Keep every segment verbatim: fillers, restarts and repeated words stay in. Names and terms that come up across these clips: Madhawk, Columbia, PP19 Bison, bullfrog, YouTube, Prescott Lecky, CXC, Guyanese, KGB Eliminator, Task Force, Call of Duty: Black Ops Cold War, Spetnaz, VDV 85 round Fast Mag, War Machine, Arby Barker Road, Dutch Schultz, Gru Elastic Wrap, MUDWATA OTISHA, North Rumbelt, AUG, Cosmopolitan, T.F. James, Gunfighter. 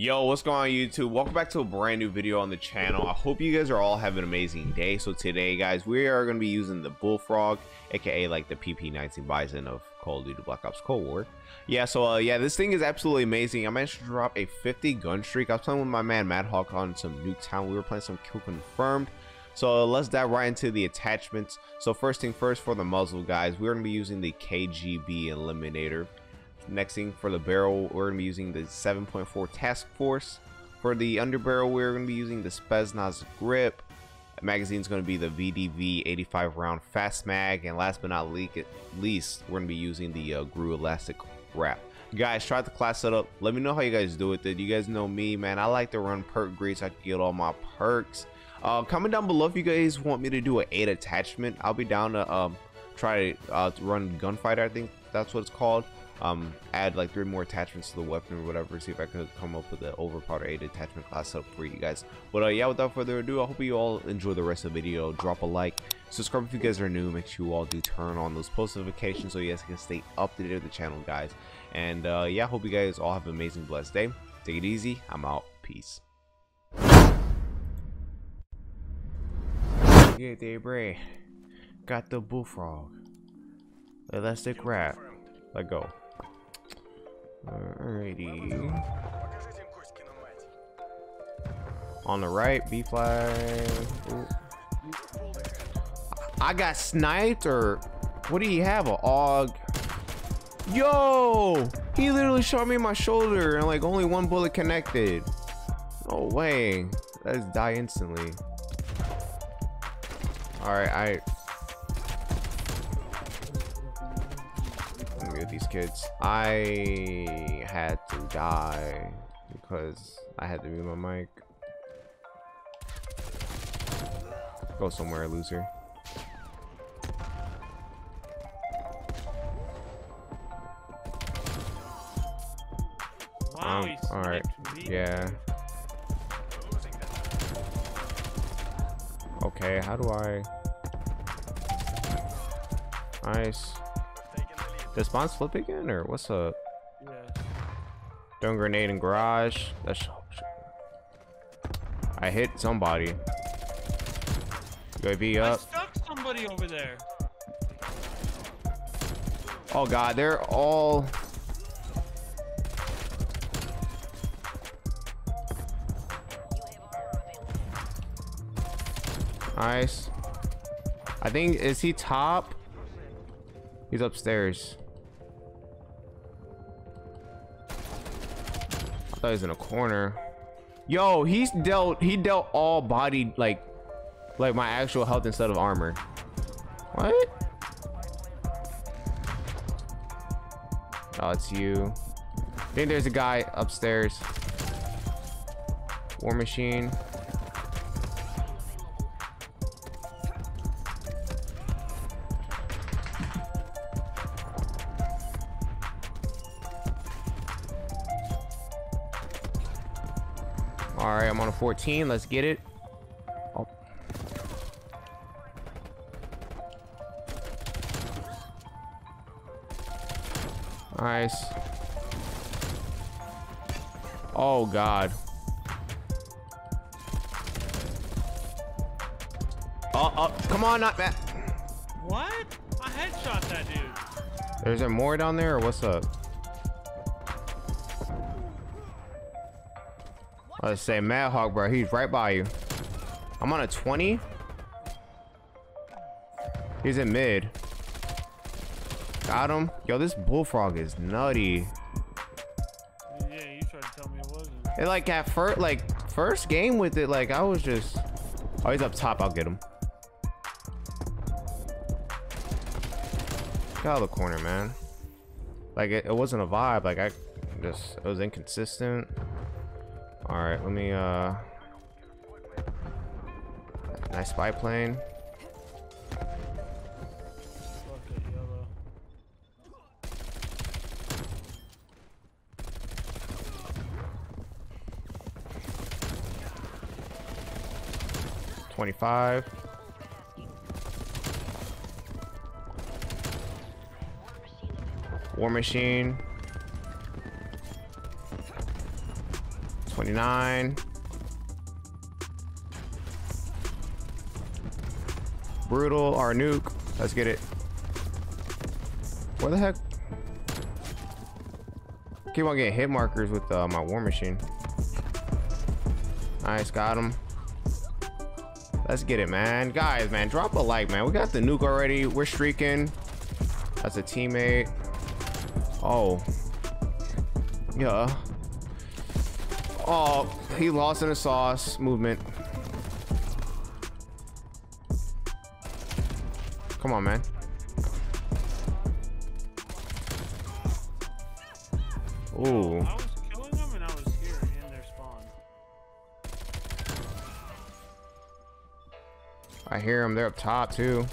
Yo, what's going on YouTube? Welcome back to a brand new video on the channel. I hope you guys are all having an amazing day. So today guys, we are going to be using the bullfrog, aka like the P P nineteen Bison of Call of Duty: Black Ops Cold War. Yeah, so uh, yeah, this thing is absolutely amazing. I managed to drop a fifty gun streak. I was playing with my man Madhawk on some Nuketown. We were playing some Kill Confirmed. So uh, let's dive right into the attachments. So first thing first, for the muzzle guys, we're going to be using the K G B Eliminator. Next thing, for the barrel, we're going to be using the seven point four Task Force. For the underbarrel, we're going to be using the Spetnaz Grip. The magazine's going to be the V D V eighty-five round Fast Mag. And last but not least, we're going to be using the uh, Gru Elastic Wrap. Guys, try the class setup. Let me know how you guys do it. Dude, you guys know me, man. I like to run perk greats. I can get all my perks. Uh, comment down below if you guys want me to do an eight attachment. I'll be down to um, try to, uh, to run Gunfighter, I think that's what it's called. Um, add like three more attachments to the weapon or whatever, see if I could come up with an overpowered eight attachment class setup for you guys. But uh, yeah, without further ado, I hope you all enjoy the rest of the video. Drop a like, subscribe if you guys are new, make sure you all do turn on those post notifications so you guys can stay up to date with the channel, guys. And uh, yeah, I hope you guys all have an amazing, blessed day. Take it easy, I'm out, peace. Yeah, they break. Got the bullfrog, elastic wrap, let go. Alrighty. On the right, B flag. Ooh. I got sniped, or what do you have? A A U G? Yo! He literally shot me in my shoulder, and like only one bullet connected. No way. That is die instantly. Alright, I. These kids, I had to die because I had to mute my mic. Go somewhere, loser. Wow, um, all right, yeah, okay, how do I nice. Does spawns flip again, or what's up? Yeah. Throwing grenade in garage. That's. I hit somebody. U A V up. I stuck somebody over there. Oh god, they're all. Nice. I think is he top? He's upstairs. I thought he was in a corner. Yo, he's dealt he dealt all body like like my actual health instead of armor. What? Oh, it's you. I think there's a guy upstairs. War Machine. All right, I'm on a fourteen. Let's get it. Oh. Nice. Oh, God. Oh, oh, come on, not that. What? I headshot that dude. There's there more down there, or what's up? Let's say Madhawk, bro. He's right by you. I'm on a twenty. He's in mid. Got him. Yo, this bullfrog is nutty. Yeah, you tried to tell me it wasn't. And like at first, like first game with it, like I was just. Oh, he's up top. I'll get him. Got out of the corner, man. Like it, it wasn't a vibe. Like I just, it was inconsistent. All right, let me, uh, nice spy plane. twenty-five. War Machine. twenty-nine. Brutal, our nuke. Let's get it. Where the heck? Keep on getting hit markers with uh, my War Machine. Nice, got him. Let's get it, man. Guys, man, drop a like, man. We got the nuke already. We're streaking. That's a teammate. Oh. Yeah. Oh, he lost in the sauce movement. Come on, man. Ooh. I was killing them and I was here in their spawn. I hear them. They're up top, too.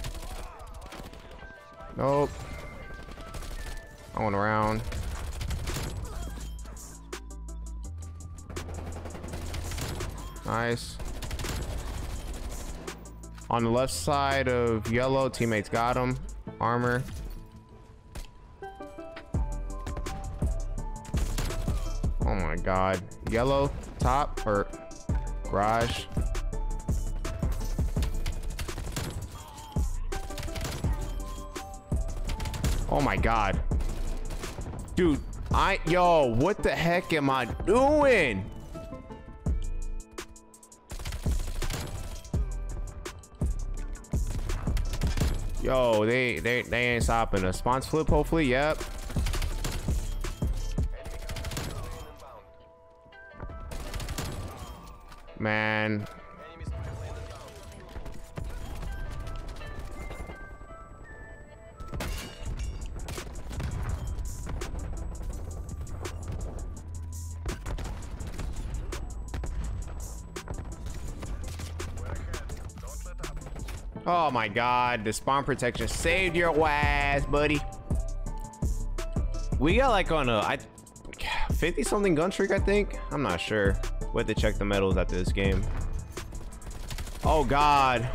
Nope. I went around. Nice. On the left side of yellow, teammates got him. Armor. Oh my god. Yellow, top, or garage. Oh my god. Dude, I, yo, what the heck am I doing? Yo, they, they they ain't stopping us. Spawns flip, hopefully. Yep. Man. Oh my god, the spawn protection saved your ass, buddy. We got like on a I, fifty something gun streak, I think. I'm not sure. We'll have to check the medals after this game. Oh god.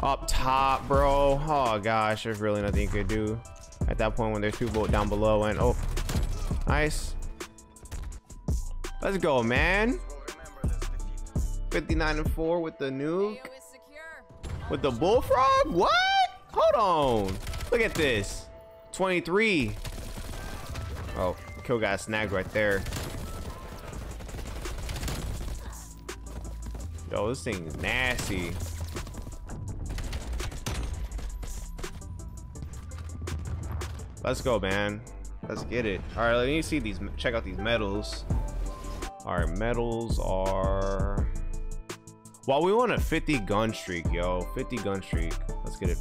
Up top, bro. Oh gosh, there's really nothing you could do at that point when there's two bolt down below. And oh, nice. Let's go, man. fifty-nine and four with the nuke. With the bullfrog? What? Hold on. Look at this. twenty-three. Oh, kill got snagged right there. Yo, this thing's nasty. Let's go, man. Let's get it. All right, let me see these. Check out these medals. Our medals are... Well, we want a fifty gun streak, yo. fifty gun streak. Let's get it.